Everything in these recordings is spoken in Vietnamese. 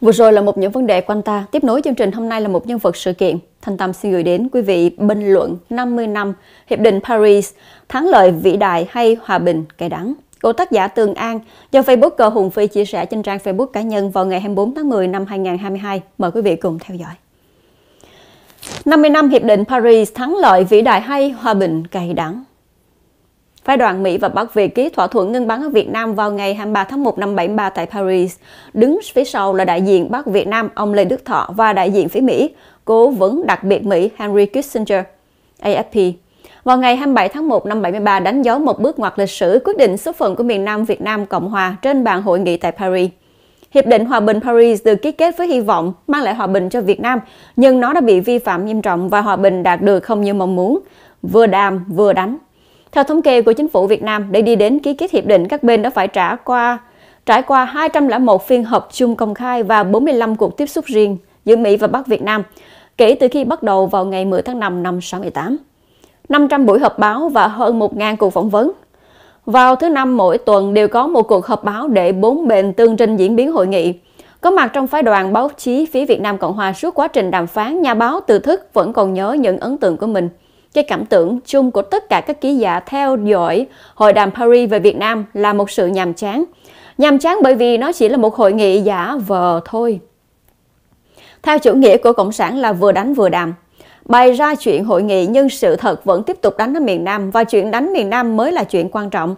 Vừa rồi là một những vấn đề quanh ta. Tiếp nối chương trình hôm nay là một nhân vật sự kiện. Thanh Tâm xin gửi đến quý vị bình luận 50 năm Hiệp định Paris, thắng lợi vĩ đại hay hòa bình cay đắng của tác giả Tường An do Facebooker Hùng Phi chia sẻ trên trang Facebook cá nhân vào ngày 24 tháng 10 năm 2022. Mời quý vị cùng theo dõi. 50 năm Hiệp định Paris, thắng lợi vĩ đại hay hòa bình cay đắng. Phái đoàn Mỹ và Bắc Việt ký thỏa thuận ngưng bắn ở Việt Nam vào ngày 23 tháng 1 năm 73 tại Paris. Đứng phía sau là đại diện Bắc Việt Nam ông Lê Đức Thọ và đại diện phía Mỹ, cố vấn đặc biệt Mỹ Henry Kissinger, AFP. Vào ngày 27 tháng 1 năm 73 đánh dấu một bước ngoặt lịch sử quyết định số phận của miền Nam Việt Nam Cộng Hòa trên bàn hội nghị tại Paris. Hiệp định Hòa bình Paris được ký kết với hy vọng mang lại hòa bình cho Việt Nam, nhưng nó đã bị vi phạm nghiêm trọng và hòa bình đạt được không như mong muốn, vừa đàm vừa đánh. Theo thống kê của chính phủ Việt Nam, để đi đến ký kết hiệp định, các bên đã phải trải qua 201 phiên họp chung công khai và 45 cuộc tiếp xúc riêng giữa Mỹ và Bắc Việt Nam kể từ khi bắt đầu vào ngày 10 tháng 5 năm 68. 500 buổi họp báo và hơn 1.000 cuộc phỏng vấn. Vào thứ Năm mỗi tuần đều có một cuộc họp báo để bốn bên tương trình diễn biến hội nghị. Có mặt trong phái đoàn báo chí phía Việt Nam Cộng Hòa suốt quá trình đàm phán, nhà báo Từ Thức vẫn còn nhớ những ấn tượng của mình. Cái cảm tưởng chung của tất cả các ký giả theo dõi hội đàm Paris về Việt Nam là một sự nhàm chán. Nhàm chán bởi vì nó chỉ là một hội nghị giả vờ thôi. Theo chủ nghĩa của Cộng sản là vừa đánh vừa đàm. Bày ra chuyện hội nghị nhưng sự thật vẫn tiếp tục đánh ở miền Nam, và chuyện đánh miền Nam mới là chuyện quan trọng.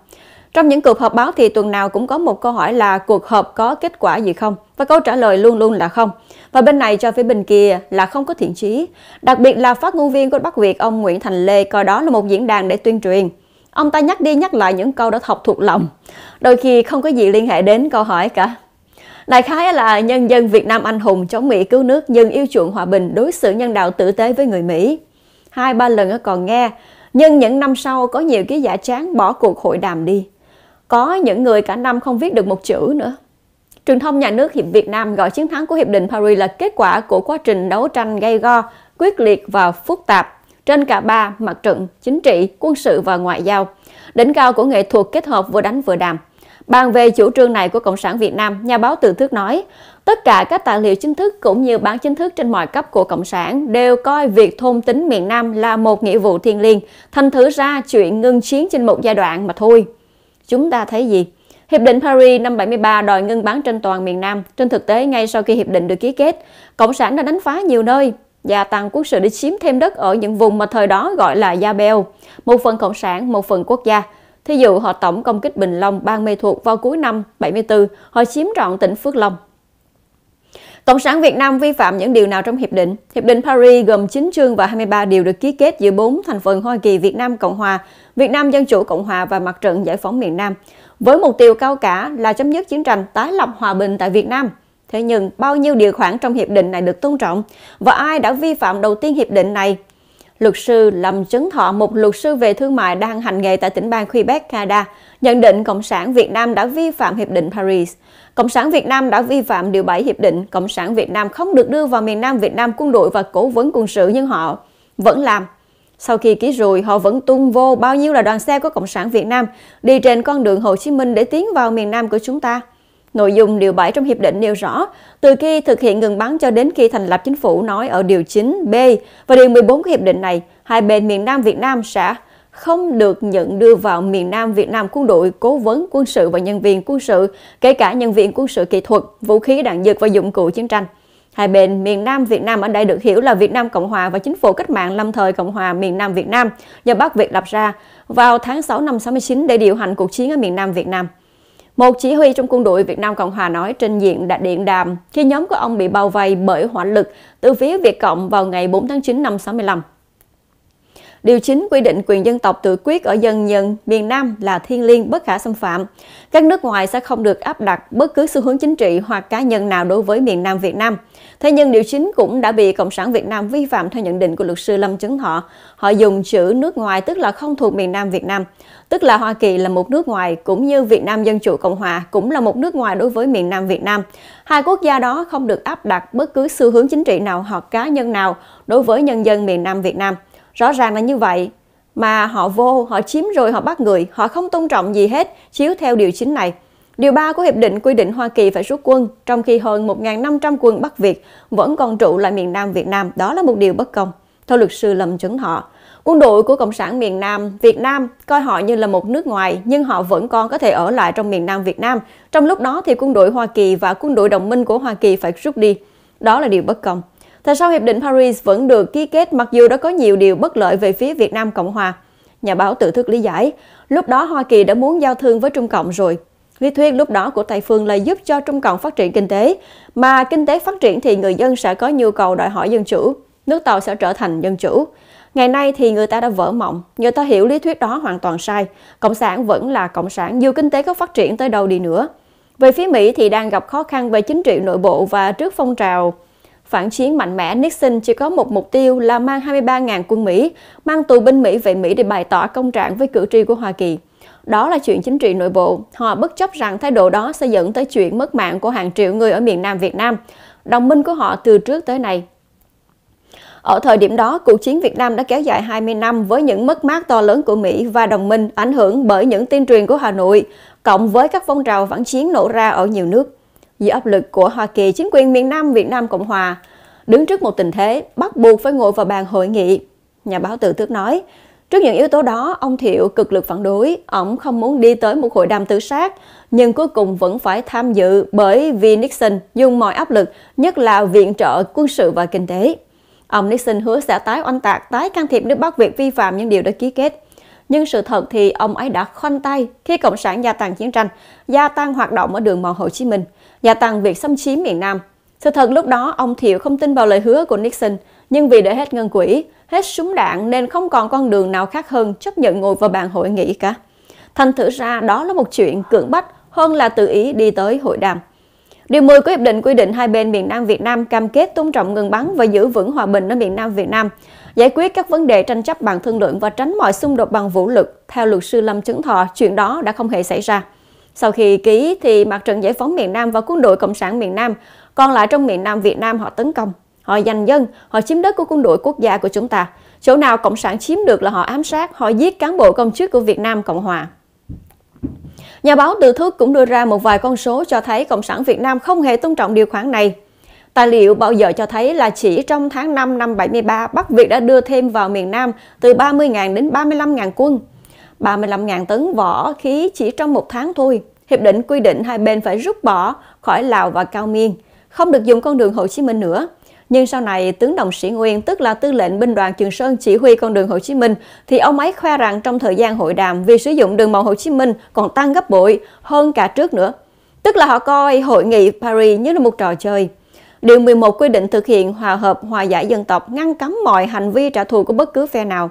Trong những cuộc họp báo thì tuần nào cũng có một câu hỏi là cuộc họp có kết quả gì không? Và câu trả lời luôn luôn là không. Và bên này cho phía bên kia là không có thiện chí. Đặc biệt là phát ngôn viên của Bắc Việt ông Nguyễn Thành Lê coi đó là một diễn đàn để tuyên truyền. Ông ta nhắc đi nhắc lại những câu đã học thuộc lòng, đôi khi không có gì liên hệ đến câu hỏi cả. Đại khái là nhân dân Việt Nam anh hùng chống Mỹ cứu nước nhưng yêu chuộng hòa bình, đối xử nhân đạo tử tế với người Mỹ. 2-3 lần còn nghe, nhưng những năm sau có nhiều ký giả chán bỏ cuộc hội đàm đi. Có những người cả năm không viết được một chữ nữa. Truyền thông nhà nước Việt Nam gọi chiến thắng của Hiệp định Paris là kết quả của quá trình đấu tranh gay go, quyết liệt và phức tạp trên cả ba mặt trận, chính trị, quân sự và ngoại giao. Đỉnh cao của nghệ thuật kết hợp vừa đánh vừa đàm. Bàn về chủ trương này của Cộng sản Việt Nam, nhà báo Từ Thức nói, tất cả các tài liệu chính thức cũng như bản chính thức trên mọi cấp của Cộng sản đều coi việc thôn tính miền Nam là một nghĩa vụ thiêng liêng, thành thử ra chuyện ngưng chiến trên một giai đoạn mà thôi. Chúng ta thấy gì? Hiệp định Paris năm 73 đòi ngưng bắn trên toàn miền Nam. Trên thực tế, ngay sau khi hiệp định được ký kết, Cộng sản đã đánh phá nhiều nơi, gia tăng quân sự để chiếm thêm đất ở những vùng mà thời đó gọi là da beo, một phần Cộng sản, một phần quốc gia. Thí dụ, họ tổng công kích Bình Long, Ban Mê Thuộc vào cuối năm 74, họ chiếm trọn tỉnh Phước Long. Cộng sản Việt Nam vi phạm những điều nào trong hiệp định? Hiệp định Paris gồm 9 chương và 23 điều được ký kết giữa 4 thành phần Hoa Kỳ, Việt Nam Cộng Hòa, Việt Nam Dân Chủ Cộng Hòa và Mặt trận Giải phóng miền Nam, với mục tiêu cao cả là chấm dứt chiến tranh, tái lập hòa bình tại Việt Nam. Thế nhưng, bao nhiêu điều khoản trong hiệp định này được tôn trọng? Và ai đã vi phạm đầu tiên hiệp định này? Luật sư Lâm Chấn Thọ, một luật sư về thương mại đang hành nghề tại tỉnh bang Quebec, Canada, nhận định Cộng sản Việt Nam đã vi phạm Hiệp định Paris. Cộng sản Việt Nam đã vi phạm Điều 7 Hiệp định. Cộng sản Việt Nam không được đưa vào miền Nam Việt Nam quân đội và cố vấn quân sự, nhưng họ vẫn làm. Sau khi ký rồi, họ vẫn tung vô bao nhiêu là đoàn xe của Cộng sản Việt Nam đi trên con đường Hồ Chí Minh để tiến vào miền Nam của chúng ta. Nội dung Điều 7 trong Hiệp định nêu rõ, từ khi thực hiện ngừng bắn cho đến khi thành lập chính phủ, nói ở Điều 9B và Điều 14 của Hiệp định này, hai bên miền Nam Việt Nam sẽ không được nhận đưa vào miền Nam Việt Nam quân đội, cố vấn quân sự và nhân viên quân sự, kể cả nhân viên quân sự kỹ thuật, vũ khí đạn dược và dụng cụ chiến tranh. Hai bên miền Nam Việt Nam ở đây được hiểu là Việt Nam Cộng Hòa và Chính phủ Cách mạng Lâm thời Cộng Hòa miền Nam Việt Nam do Bắc Việt lập ra vào tháng 6 năm 69 để điều hành cuộc chiến ở miền Nam Việt Nam. Một chỉ huy trong quân đội Việt Nam Cộng Hòa nói trên diện điện đàm khi nhóm của ông bị bao vây bởi hỏa lực từ phía Việt Cộng vào ngày 4 tháng 9 năm 65. Điều 9 quy định quyền dân tộc tự quyết ở dân nhân miền Nam là thiêng liêng bất khả xâm phạm. Các nước ngoài sẽ không được áp đặt bất cứ xu hướng chính trị hoặc cá nhân nào đối với miền Nam Việt Nam. Thế nhưng điều 9 cũng đã bị Cộng sản Việt Nam vi phạm theo nhận định của luật sư Lâm Chấn Thọ. Họ dùng chữ nước ngoài tức là không thuộc miền Nam Việt Nam. Tức là Hoa Kỳ là một nước ngoài, cũng như Việt Nam Dân Chủ Cộng Hòa cũng là một nước ngoài đối với miền Nam Việt Nam. Hai quốc gia đó không được áp đặt bất cứ xu hướng chính trị nào hoặc cá nhân nào đối với nhân dân miền Nam Việt Nam. Rõ ràng là như vậy, mà họ vô, họ chiếm rồi họ bắt người, họ không tôn trọng gì hết, chiếu theo điều 9 này. Điều 3 của Hiệp định quy định Hoa Kỳ phải rút quân, trong khi hơn 1.500 quân Bắc Việt vẫn còn trụ lại miền Nam Việt Nam. Đó là một điều bất công. Theo luật sư Lâm Chấn Thọ, quân đội của Cộng sản miền Nam Việt Nam coi họ như là một nước ngoài, nhưng họ vẫn còn có thể ở lại trong miền Nam Việt Nam. Trong lúc đó thì quân đội Hoa Kỳ và quân đội đồng minh của Hoa Kỳ phải rút đi. Đó là điều bất công. Tại sao Hiệp định Paris vẫn được ký kết mặc dù đã có nhiều điều bất lợi về phía Việt Nam Cộng Hòa? Nhà báo Từ Thức lý giải, lúc đó Hoa Kỳ đã muốn giao thương với Trung Cộng rồi. Lý thuyết lúc đó của Tây Phương là giúp cho Trung Cộng phát triển kinh tế, mà kinh tế phát triển thì người dân sẽ có nhu cầu đòi hỏi dân chủ, nước Tàu sẽ trở thành dân chủ. Ngày nay thì người ta đã vỡ mộng, người ta hiểu lý thuyết đó hoàn toàn sai. Cộng sản vẫn là Cộng sản dù kinh tế có phát triển tới đâu đi nữa. Về phía Mỹ thì đang gặp khó khăn về chính trị nội bộ và trước phong trào phản chiến mạnh mẽ, Nixon chỉ có một mục tiêu là mang 23.000 quân Mỹ, mang tù binh Mỹ về Mỹ để bày tỏ công trạng với cử tri của Hoa Kỳ. Đó là chuyện chính trị nội bộ. Họ bất chấp rằng thái độ đó sẽ dẫn tới chuyện mất mạng của hàng triệu người ở miền Nam Việt Nam, đồng minh của họ từ trước tới nay. Ở thời điểm đó, cuộc chiến Việt Nam đã kéo dài 20 năm với những mất mát to lớn của Mỹ và đồng minh, ảnh hưởng bởi những tuyên truyền của Hà Nội, cộng với các phong trào phản chiến nổ ra ở nhiều nước. Dưới áp lực của Hoa Kỳ, chính quyền miền Nam Việt Nam Cộng Hòa đứng trước một tình thế bắt buộc phải ngồi vào bàn hội nghị. Nhà báo Từ Thức nói, trước những yếu tố đó, ông Thiệu cực lực phản đối, ông không muốn đi tới một hội đàm tự sát, nhưng cuối cùng vẫn phải tham dự bởi vì Nixon dùng mọi áp lực, nhất là viện trợ quân sự và kinh tế. Ông Nixon hứa sẽ tái oanh tạc, tái can thiệp nước Bắc Việt vi phạm những điều đã ký kết. Nhưng sự thật thì ông ấy đã khoanh tay khi Cộng sản gia tăng chiến tranh, gia tăng hoạt động ở đường mòn Hồ Chí Minh, gia tăng việc xâm chiếm miền Nam. Sự thật lúc đó, ông Thiệu không tin vào lời hứa của Nixon, nhưng vì để hết ngân quỹ, hết súng đạn nên không còn con đường nào khác hơn chấp nhận ngồi vào bàn hội nghị cả. Thành thử ra đó là một chuyện cưỡng bách hơn là tự ý đi tới hội đàm. Điều 10 của Hiệp định quy định hai bên miền Nam Việt Nam cam kết tôn trọng ngừng bắn và giữ vững hòa bình ở miền Nam Việt Nam, giải quyết các vấn đề tranh chấp bằng thương lượng và tránh mọi xung đột bằng vũ lực. Theo luật sư Lâm Chấn Thọ, chuyện đó đã không hề xảy ra. Sau khi ký thì Mặt trận Giải phóng miền Nam và quân đội Cộng sản miền Nam còn lại trong miền Nam Việt Nam họ tấn công, họ giành dân, họ chiếm đất của quân đội quốc gia của chúng ta. Chỗ nào Cộng sản chiếm được là họ ám sát, họ giết cán bộ công chức của Việt Nam Cộng Hòa. Nhà báo Từ Thức cũng đưa ra một vài con số cho thấy Cộng sản Việt Nam không hề tôn trọng điều khoản này. Tài liệu bao giờ cho thấy là chỉ trong tháng 5 năm 73, Bắc Việt đã đưa thêm vào miền Nam từ 30.000 đến 35.000 quân, 35.000 tấn võ khí chỉ trong một tháng thôi. Hiệp định quy định hai bên phải rút bỏ khỏi Lào và Cao Miên, không được dùng con đường Hồ Chí Minh nữa. Nhưng sau này, tướng Đồng Sĩ Nguyên, tức là tư lệnh binh đoàn Trường Sơn chỉ huy con đường Hồ Chí Minh, thì ông ấy khoe rằng trong thời gian hội đàm, việc sử dụng đường mòn Hồ Chí Minh còn tăng gấp bội hơn cả trước nữa. Tức là họ coi hội nghị Paris như là một trò chơi. Điều 11 quy định thực hiện hòa hợp, hòa giải dân tộc, ngăn cấm mọi hành vi trả thù của bất cứ phe nào.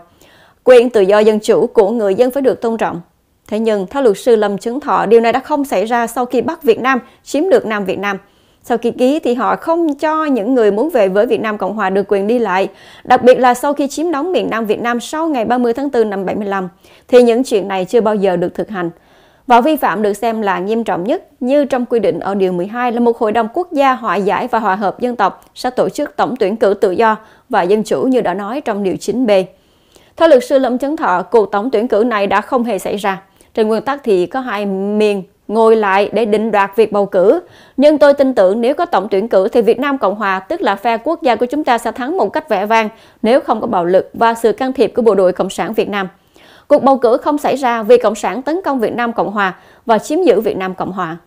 Quyền tự do dân chủ của người dân phải được tôn trọng. Thế nhưng, theo luật sư Lâm Chấn Thọ, điều này đã không xảy ra sau khi Bắc Việt Nam chiếm được Nam Việt Nam. Sau khi ký thì họ không cho những người muốn về với Việt Nam Cộng Hòa được quyền đi lại, đặc biệt là sau khi chiếm đóng miền Nam Việt Nam sau ngày 30 tháng 4 năm 75, thì những chuyện này chưa bao giờ được thực hành. Và vi phạm được xem là nghiêm trọng nhất, như trong quy định ở điều 12 là một hội đồng quốc gia hòa giải và hòa hợp dân tộc sẽ tổ chức tổng tuyển cử tự do và dân chủ như đã nói trong điều 9B. Theo luật sư Lâm Chấn Thọ, cuộc tổng tuyển cử này đã không hề xảy ra. Trên nguyên tắc thì có hai miền ngồi lại để định đoạt việc bầu cử. Nhưng tôi tin tưởng nếu có tổng tuyển cử thì Việt Nam Cộng Hòa, tức là phe quốc gia của chúng ta, sẽ thắng một cách vẻ vang nếu không có bạo lực và sự can thiệp của bộ đội Cộng sản Việt Nam. Cuộc bầu cử không xảy ra vì Cộng sản tấn công Việt Nam Cộng Hòa và chiếm giữ Việt Nam Cộng Hòa.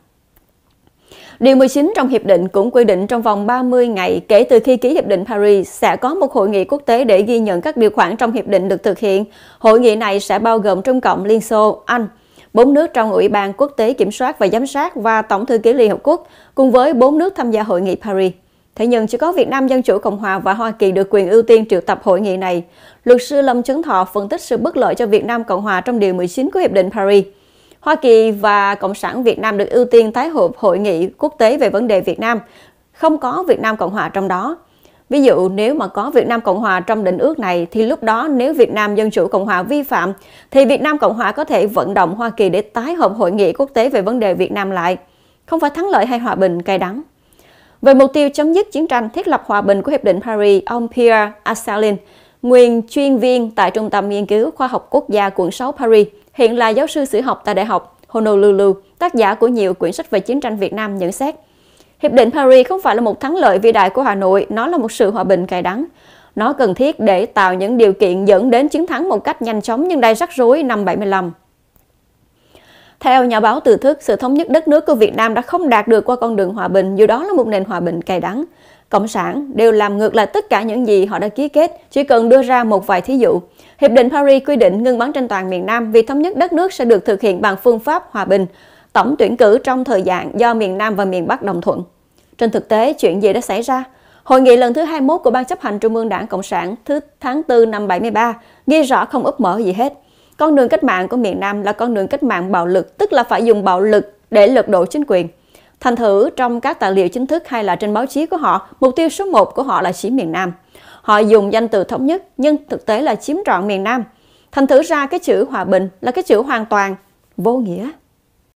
Điều 19 trong Hiệp định cũng quy định trong vòng 30 ngày kể từ khi ký Hiệp định Paris sẽ có một hội nghị quốc tế để ghi nhận các điều khoản trong Hiệp định được thực hiện. Hội nghị này sẽ bao gồm Trung Cộng, Liên Xô, Anh, 4 nước trong Ủy ban Quốc tế Kiểm soát và Giám sát và Tổng thư ký Liên Hợp Quốc, cùng với 4 nước tham gia hội nghị Paris. Thế nhưng chỉ có Việt Nam Dân Chủ Cộng Hòa và Hoa Kỳ được quyền ưu tiên triệu tập hội nghị này. Luật sư Lâm Chấn Thọ phân tích sự bất lợi cho Việt Nam Cộng Hòa trong điều 19 của Hiệp định Paris. Hoa Kỳ và Cộng sản Việt Nam được ưu tiên tái họp hội nghị quốc tế về vấn đề Việt Nam, không có Việt Nam Cộng Hòa trong đó. Ví dụ nếu mà có Việt Nam Cộng Hòa trong định ước này thì lúc đó nếu Việt Nam Dân Chủ Cộng Hòa vi phạm thì Việt Nam Cộng Hòa có thể vận động Hoa Kỳ để tái họp hội nghị quốc tế về vấn đề Việt Nam lại. Không phải thắng lợi hay hòa bình cay đắng. Về mục tiêu chấm dứt chiến tranh, thiết lập hòa bình của Hiệp định Paris, ông Pierre Asselin, nguyên chuyên viên tại Trung tâm Nghiên cứu Khoa học Quốc gia quận 6 Paris, hiện là giáo sư sử học tại Đại học Honolulu, tác giả của nhiều quyển sách về chiến tranh Việt Nam nhận xét. Hiệp định Paris không phải là một thắng lợi vĩ đại của Hà Nội, nó là một sự hòa bình cay đắng. Nó cần thiết để tạo những điều kiện dẫn đến chiến thắng một cách nhanh chóng nhưng đầy rắc rối năm 75. Theo nhà báo Từ Thức, sự thống nhất đất nước của Việt Nam đã không đạt được qua con đường hòa bình, dù đó là một nền hòa bình cay đắng. Cộng sản đều làm ngược lại tất cả những gì họ đã ký kết, chỉ cần đưa ra một vài thí dụ. Hiệp định Paris quy định ngưng bắn trên toàn miền Nam vì thống nhất đất nước sẽ được thực hiện bằng phương pháp hòa bình, tổng tuyển cử trong thời gian do miền Nam và miền Bắc đồng thuận. Trên thực tế, chuyện gì đã xảy ra? Hội nghị lần thứ 21 của Ban chấp hành Trung ương Đảng Cộng sản tháng 4 năm 73 ghi rõ không úp mở gì hết. Con đường cách mạng của miền Nam là con đường cách mạng bạo lực, tức là phải dùng bạo lực để lật đổ chính quyền. Thành thử, trong các tài liệu chính thức hay là trên báo chí của họ, mục tiêu số 1 của họ là chiếm miền Nam. Họ dùng danh từ thống nhất, nhưng thực tế là chiếm trọn miền Nam. Thành thử ra cái chữ hòa bình là cái chữ hoàn toàn vô nghĩa.